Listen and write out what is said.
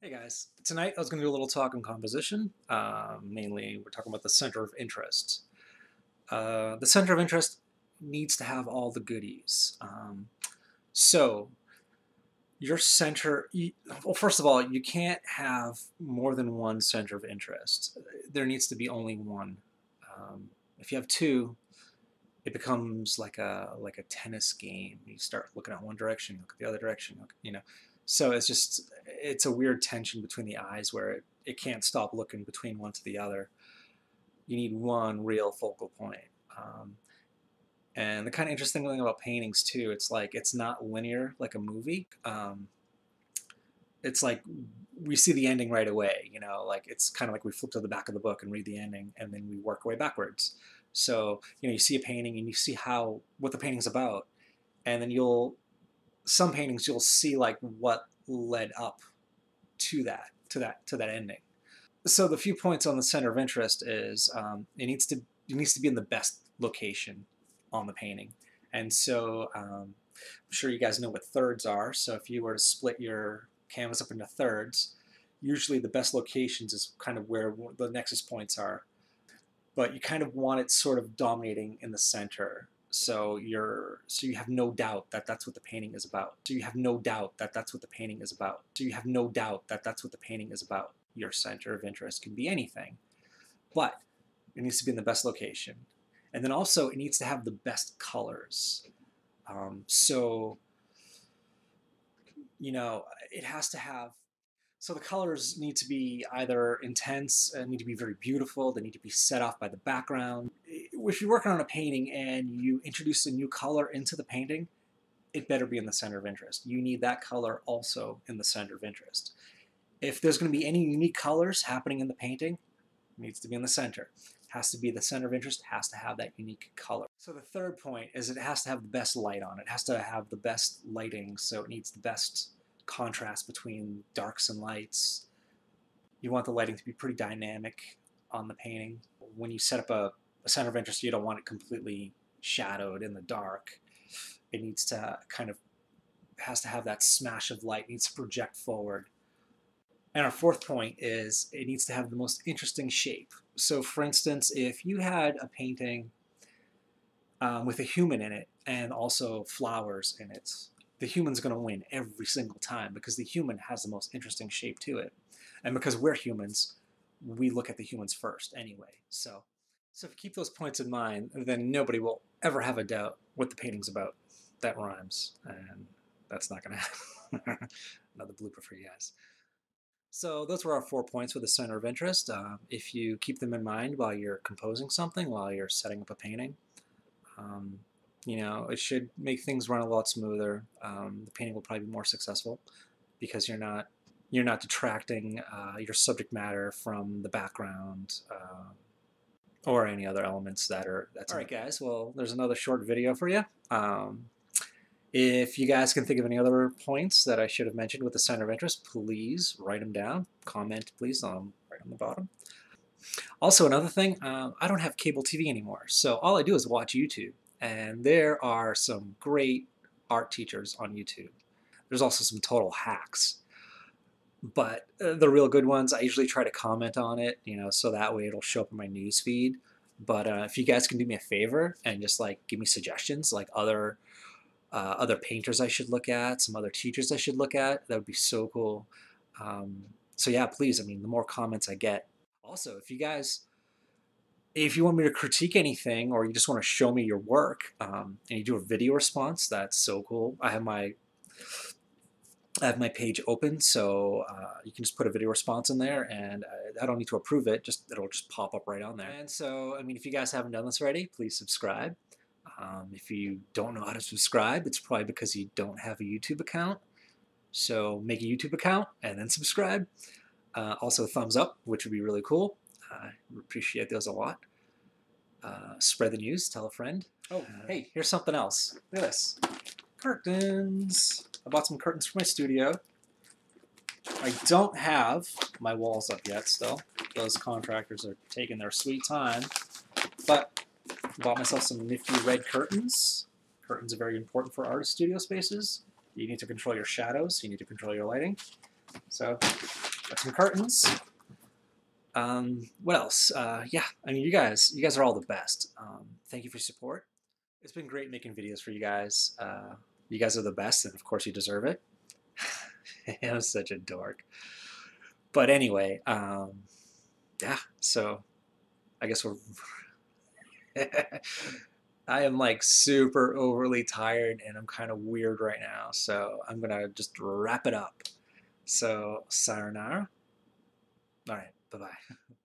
Hey guys, tonight I was going to do a little talk on composition. Mainly we're talking about the center of interest. The center of interest needs to have all the goodies. So your center, well, first of all, you can't have more than one center of interest. There needs to be only one. If you have two, it becomes like a tennis game. You start looking at one direction, look at the other direction, you know. So it's a weird tension between the eyes where it can't stop looking between one to the other. You need one real focal point. And the kind of interesting thing about paintings too, it's not linear like a movie. It's like we see the ending right away, you know, like it's kind of like we flip to the back of the book and read the ending and then we work our way backwards. So, you know, you see a painting and you see what the painting's about, and then some paintings you'll see like what led up to that ending. So the few points on the center of interest is it needs to be in the best location on the painting. And so I'm sure you guys know what thirds are. So if you were to split your canvas up into thirds, usually the best locations is kind of where the nexus points are. But you kind of want it sort of dominating in the center. So you have no doubt that that's what the painting is about. So you have no doubt that that's what the painting is about. So you have no doubt that that's what the painting is about. Your center of interest can be anything, but it needs to be in the best location. And then also it needs to have the best colors. So, you know, it has to have, so the colors need to be either intense, need to be very beautiful, they need to be set off by the background. If you're working on a painting and you introduce a new color into the painting, it better be in the center of interest. You need that color also in the center of interest. If there's going to be any unique colors happening in the painting, it needs to be in the center. It has to be the center of interest, has to have that unique color. So the third point is it has to have the best light on it. It has to have the best lighting, so it needs the best contrast between darks and lights. You want the lighting to be pretty dynamic on the painting. When you set up a center of interest, you don't want it completely shadowed in the dark. It needs to kind of, has to have that smash of light, it needs to project forward. And our fourth point is it needs to have the most interesting shape. So for instance, if you had a painting with a human in it and also flowers in it, the human's going to win every single time because the human has the most interesting shape to it. And because we're humans, we look at the humans first anyway. So if you keep those points in mind, then nobody will ever have a doubt what the painting's about. That rhymes, and that's not going to happen. Another blooper for you guys. So those were our 4 points for the center of interest. If you keep them in mind while you're composing something, while you're setting up a painting, you know, it should make things run a lot smoother. The painting will probably be more successful because you're not detracting your subject matter from the background or any other elements that are. That's all right, guys. Well, there's another short video for you. If you guys can think of any other points that I should have mentioned with the center of interest, please write them down. Comment, please, right on the bottom. Also, another thing, I don't have cable TV anymore, so all I do is watch YouTube. And there are some great art teachers on YouTube. There's also some total hacks. But the real good ones, I usually try to comment on it, you know, so that way it'll show up in my news feed. But if you guys can do me a favor and just like give me suggestions, like other painters I should look at, some other teachers I should look at, that would be so cool. So yeah, please, I mean, the more comments I get. Also, if you want me to critique anything or you just want to show me your work and you do a video response, that's so cool. I have my page open, so you can just put a video response in there and I don't need to approve it, it'll just pop up right on there. And so, I mean, if you guys haven't done this already, please subscribe. If you don't know how to subscribe, it's probably because you don't have a YouTube account. So make a YouTube account and then subscribe. Also, thumbs up, which would be really cool. I appreciate those a lot. Spread the news, tell a friend. Oh, hey, here's something else. Look at this. Curtains. I bought some curtains for my studio. I don't have my walls up yet still. Those contractors are taking their sweet time. But I bought myself some nifty red curtains. Curtains are very important for artist studio spaces. You need to control your shadows. You need to control your lighting. So got some curtains. What else? Yeah, I mean, you guys are all the best. Thank you for your support. It's been great making videos for you guys. You guys are the best, and of course you deserve it. I'm such a dork. But anyway, yeah, so I guess we're... I am like super overly tired and I'm kind of weird right now, so I'm gonna just wrap it up. So sayonara. All right, bye-bye.